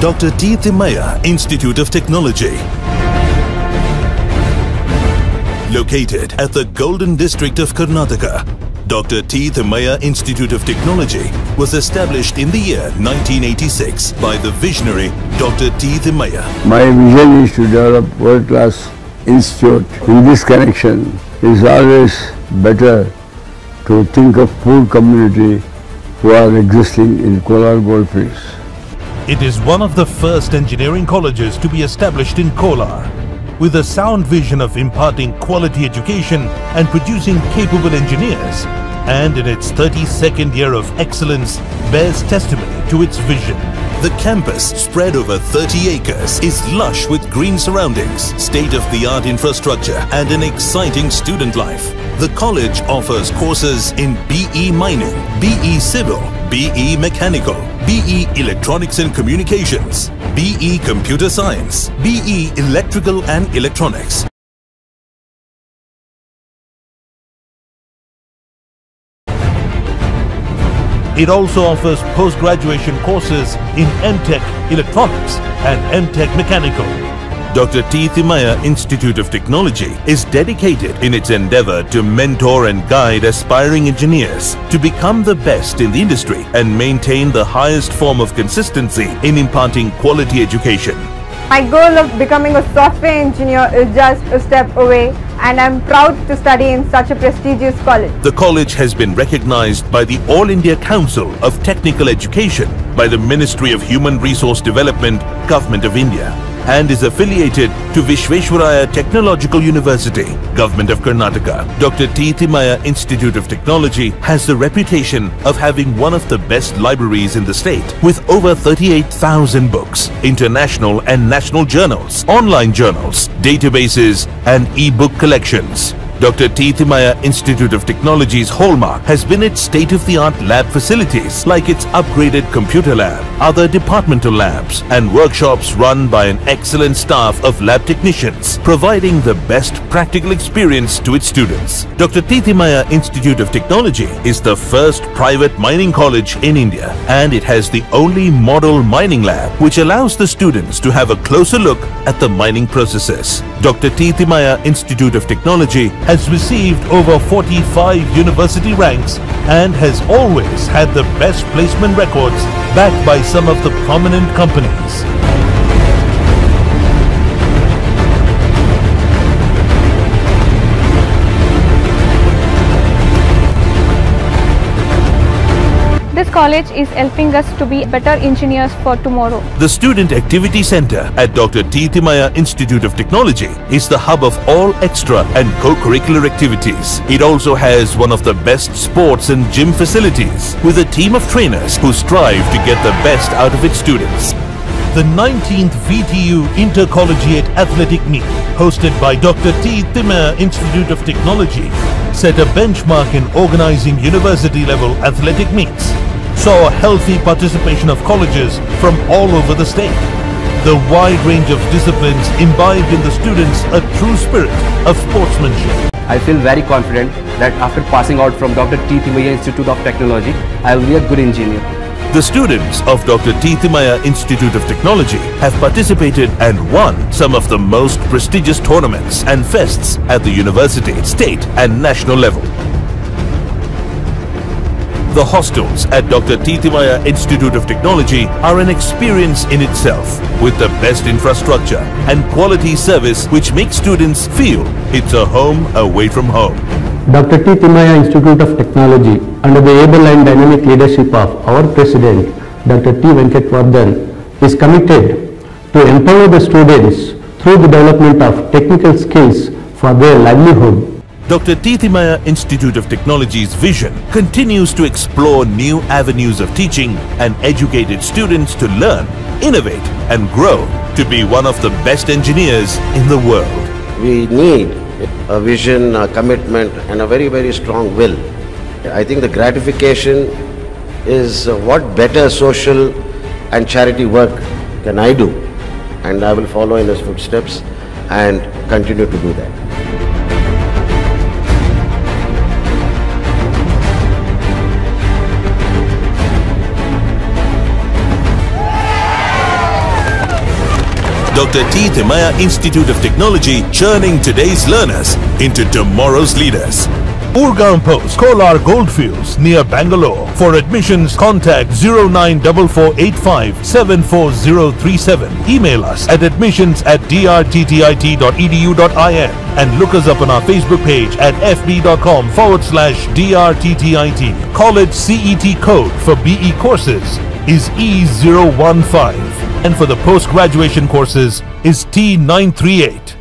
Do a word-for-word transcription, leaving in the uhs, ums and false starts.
Doctor T. Thimmaiah Institute of Technology, located at the Golden District of Karnataka. Doctor T. Thimmaiah Institute of Technology was established in the year nineteen eighty-six by the visionary Doctor T. Thimmaiah. My vision is to develop world-class institute. In this connection, it is always better to think of poor community who are existing in Kolar Goldfields. It is one of the first engineering colleges to be established in Kolar, with a sound vision of imparting quality education and producing capable engineers, and in its thirty-second year of excellence bears testimony to its vision. The campus, spread over thirty acres, is lush with green surroundings, state-of-the-art infrastructure and an exciting student life. The college offers courses in B E Mining, B E Civil, B E Mechanical, B E Electronics and Communications, B E Computer Science, B E Electrical and Electronics. It also offers post-graduation courses in M Tech Electronics and M Tech Mechanical. Doctor T. Thimmaiah Institute of Technology is dedicated in its endeavor to mentor and guide aspiring engineers to become the best in the industry and maintain the highest form of consistency in imparting quality education. My goal of becoming a software engineer is just a step away, and I'm proud to study in such a prestigious college. The college has been recognized by the All India Council of Technical Education, by the Ministry of Human Resource Development, Government of India, and is affiliated to Vishweshwaraya Technological University, Government of Karnataka. Doctor T. Thimmaiah Institute of Technology has the reputation of having one of the best libraries in the state, with over thirty-eight thousand books, international and national journals, online journals, databases and e-book collections. Doctor T. Thimmaiah Institute of Technology's hallmark has been its state-of-the-art lab facilities, like its upgraded computer lab, other departmental labs and workshops run by an excellent staff of lab technicians, providing the best practical experience to its students. Doctor T. Thimmaiah Institute of Technology is the first private mining college in India, and it has the only model mining lab, which allows the students to have a closer look at the mining processes. Doctor T. Thimmaiah Institute of Technology has received over forty-five university ranks and has always had the best placement records backed by some of the prominent companies. This college is helping us to be better engineers for tomorrow. The Student Activity Center at Doctor T. Thimmaiah Institute of Technology is the hub of all extra and co-curricular activities. It also has one of the best sports and gym facilities, with a team of trainers who strive to get the best out of its students. The nineteenth V T U Intercollegiate Athletic Meet, hosted by Doctor T. Thimmaiah Institute of Technology, set a benchmark in organizing university-level athletic meets, saw a healthy participation of colleges from all over the state. The wide range of disciplines imbibed in the students a true spirit of sportsmanship. I feel very confident that after passing out from Doctor T. Thimmaiah Institute of Technology, I will be a good engineer. The students of Doctor T. Thimmaiah Institute of Technology have participated and won some of the most prestigious tournaments and fests at the university, state and national level. The hostels at Doctor T. Thimmaiah Institute of Technology are an experience in itself, with the best infrastructure and quality service which makes students feel it's a home away from home. Doctor T. Thimmaiah Institute of Technology, under the able and dynamic leadership of our President, Doctor T. Venkateswaran, is committed to empower the students through the development of technical skills for their livelihood. Doctor T. Thimmaiah Institute of Technology's vision continues to explore new avenues of teaching and educate its students to learn, innovate and grow to be one of the best engineers in the world. We need a vision, a commitment and a very, very strong will. I think the gratification is what better social and charity work can I do, and I will follow in his footsteps and continue to do that. Doctor T. Thimmaiah Institute of Technology, churning today's learners into tomorrow's leaders. Urgaon Post, Kolar Goldfields, near Bangalore. For admissions, contact zero nine four four eight five seven four zero three seven. Email us at admissions at d r t t i t dot e d u dot i n and look us up on our Facebook page at fb.com forward slash drttit. College C E T code for B E courses is E zero one five. And for the post-graduation courses is T nine three eight.